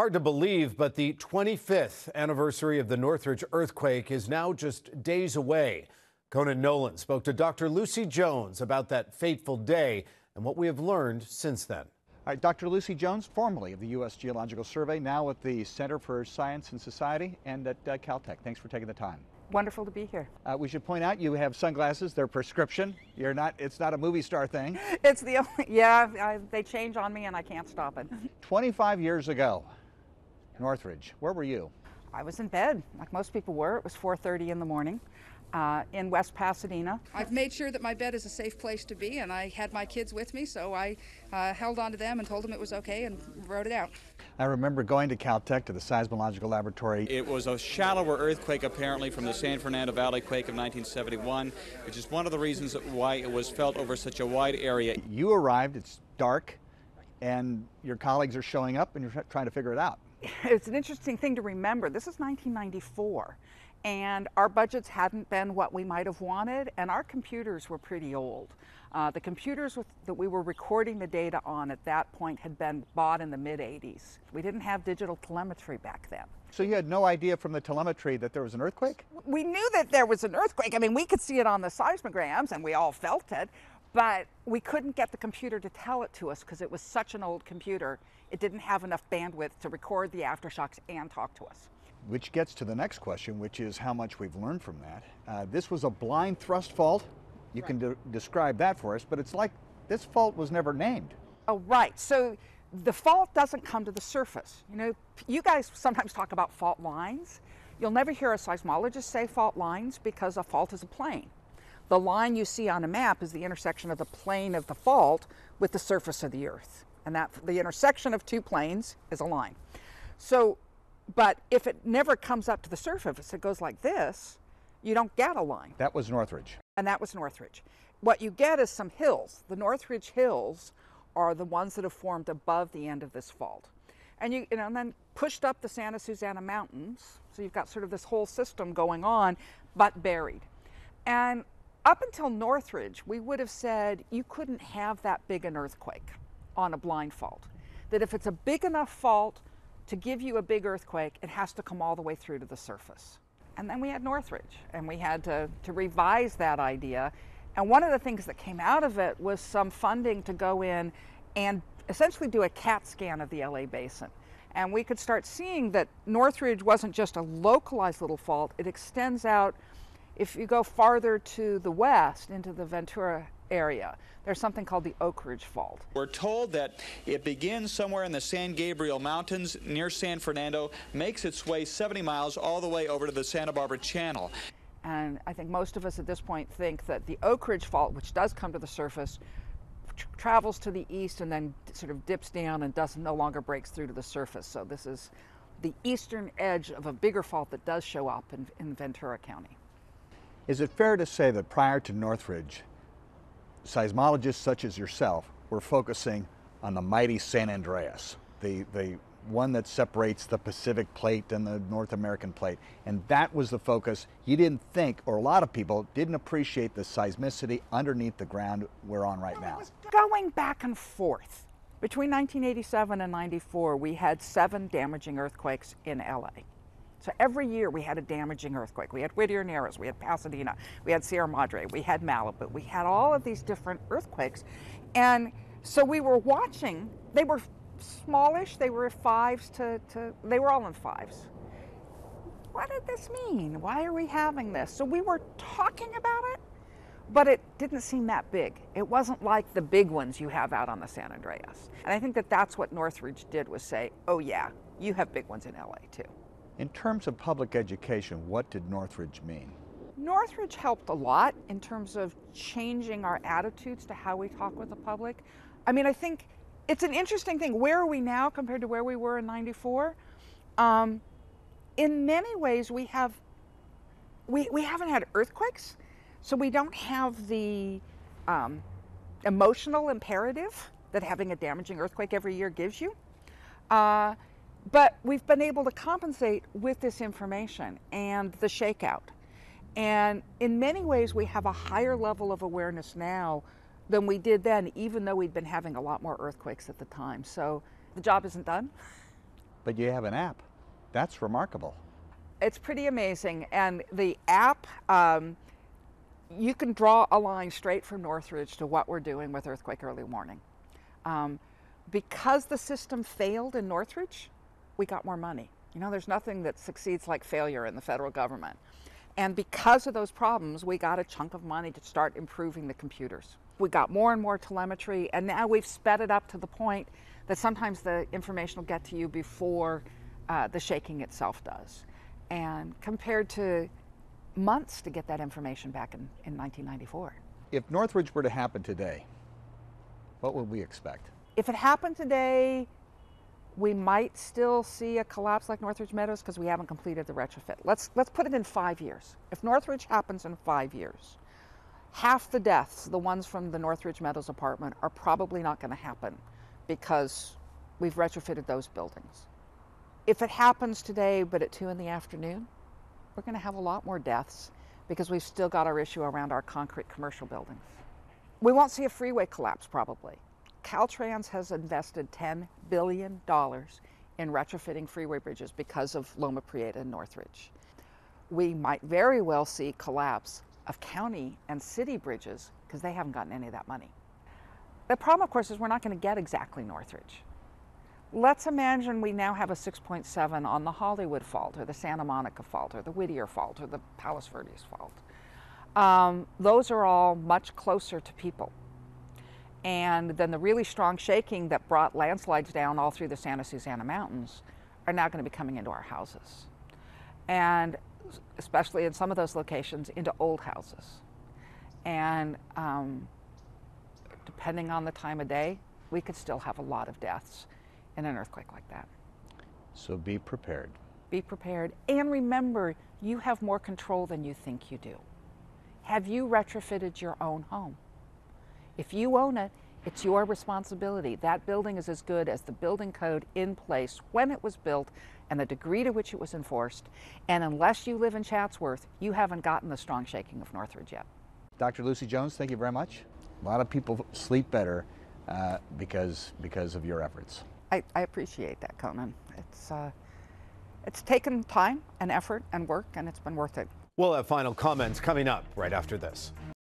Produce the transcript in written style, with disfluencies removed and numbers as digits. Hard to believe, but the 25th anniversary of the Northridge earthquake is now just days away. Conan Nolan spoke to Dr. Lucy Jones about that fateful day and what we have learned since then. All right, Dr. Lucy Jones, formerly of the U.S. Geological Survey, now at the Center for Science and Society and at Caltech. Thanks for taking the time. Wonderful to be here. We should point out you have sunglasses. They're prescription. You're not. It's not a movie star thing. It's the only. Yeah, they change on me, and I can't stop it. 25 years ago, Northridge. Where were you? I was in bed, like most people were. It was 4:30 in the morning. In West Pasadena. I've made sure that my bed is a safe place to be, and I had my kids with me, so I held on to them and told them it was okay and wrote it out. I remember going to Caltech, to the seismological laboratory. It was a shallower earthquake, apparently, from the San Fernando Valley quake of 1971, which is one of the reasons why it was felt over such a wide area. You arrived, it's dark, and your colleagues are showing up, and you're trying to figure it out. It's an interesting thing to remember. This is 1994. And our budgets hadn't been what we might have wanted, and our computers were pretty old. The computers that we were recording the data on at that point had been bought in the mid-'80s. We didn't have digital telemetry back then. So you had no idea from the telemetry that there was an earthquake? We knew that there was an earthquake. I mean, we could see it on the seismograms, and we all felt it, but we couldn't get the computer to tell it to us because it was such an old computer. It didn't have enough bandwidth to record the aftershocks and talk to us. Which gets to the next question, which is how much we've learned from that. This was a blind thrust fault. You can describe that for us, but it's like this fault was never named. Oh, right. So the fault doesn't come to the surface. You know, you guys sometimes talk about fault lines. You'll never hear a seismologist say fault lines because a fault is a plane. The line you see on a map is the intersection of the plane of the fault with the surface of the earth. And that the intersection of two planes is a line. So, but if it never comes up to the surface, it goes like this, you don't get a line. That was Northridge. And that was Northridge. What you get is some hills. The Northridge hills are the ones that have formed above the end of this fault. And you know, and then pushed up the Santa Susana Mountains. So you've got sort of this whole system going on, but buried. And up until Northridge, we would have said you couldn't have that big an earthquake on a blind fault. That if it's a big enough fault to give you a big earthquake, it has to come all the way through to the surface. And then we had Northridge, and we had to revise that idea. And one of the things that came out of it was some funding to go in and essentially do a CAT scan of the LA basin. And we could start seeing that Northridge wasn't just a localized little fault, it extends out. If you go farther to the west into the Ventura area, there's something called the Oak Ridge Fault. We're told that it begins somewhere in the San Gabriel Mountains near San Fernando, makes its way 70 miles all the way over to the Santa Barbara Channel. And I think most of us at this point think that the Oak Ridge Fault, which does come to the surface, travels to the east and then sort of dips down and no longer breaks through to the surface. So this is the eastern edge of a bigger fault that does show up in Ventura County. Is it fair to say that prior to Northridge, seismologists such as yourself were focusing on the mighty San Andreas, the one that separates the Pacific plate and the North American plate, and that was the focus? You didn't think, or a lot of people didn't appreciate the seismicity underneath the ground we're on right now. It was going back and forth. Between 1987 and 94, we had 7 damaging earthquakes in LA. So every year we had a damaging earthquake. We had Whittier Narrows, we had Pasadena, we had Sierra Madre, we had Malibu, we had all of these different earthquakes. And so we were watching, they were smallish, they were fives they were all in fives. What did this mean? Why are we having this? So we were talking about it, but it didn't seem that big. It wasn't like the big ones you have out on the San Andreas. And I think that that's what Northridge did, was say, oh yeah, you have big ones in LA too. In terms of public education, what did Northridge mean? Northridge helped a lot in terms of changing our attitudes to how we talk with the public. I mean, I think it's an interesting thing. Where are we now compared to where we were in 94? In many ways, we haven't had earthquakes, so we don't have the emotional imperative that having a damaging earthquake every year gives you. But we've been able to compensate with this information and the shakeout. And in many ways, we have a higher level of awareness now than we did then, even though we'd been having a lot more earthquakes at the time. So the job isn't done. but you have an app. That's remarkable. It's pretty amazing. And the app, you can draw a line straight from Northridge to what we're doing with Earthquake Early Warning. Because the system failed in Northridge, we got more money. You know, there's nothing that succeeds like failure in the federal government. And because of those problems, we got a chunk of money to start improving the computers. We got more and more telemetry, and now we've sped it up to the point that sometimes the information will get to you before the shaking itself does. And compared to months to get that information back in 1994. If Northridge were to happen today, what would we expect? If it happened today, we might still see a collapse like Northridge Meadows because we haven't completed the retrofit. Let's put it in 5 years. If Northridge happens in 5 years, half the deaths, the ones from the Northridge Meadows apartment, are probably not going to happen because we've retrofitted those buildings. If it happens today, but at 2 in the afternoon, we're going to have a lot more deaths because we've still got our issue around our concrete commercial buildings. We won't see a freeway collapse probably. Caltrans has invested $10 billion in retrofitting freeway bridges because of Loma Prieta and Northridge. We might very well see collapse of county and city bridges because they haven't gotten any of that money. The problem, of course, is we're not going to get exactly Northridge. Let's imagine we now have a 6.7 on the Hollywood fault or the Santa Monica fault or the Whittier fault or the Palos Verdes fault. Those are all much closer to people. And then the really strong shaking that brought landslides down all through the Santa Susana Mountains are now going to be coming into our houses. And especially in some of those locations, into old houses. And depending on the time of day, we could still have a lot of deaths in an earthquake like that. So be prepared. Be prepared. And remember, you have more control than you think you do. Have you retrofitted your own home? If you own it, it's your responsibility. That building is as good as the building code in place when it was built and the degree to which it was enforced. And unless you live in Chatsworth, you haven't gotten the strong shaking of Northridge yet. Dr. Lucy Jones, thank you very much. A lot of people sleep better because of your efforts. I appreciate that, Conan. It's taken time and effort and work, and it's been worth it. We'll have final comments coming up right after this.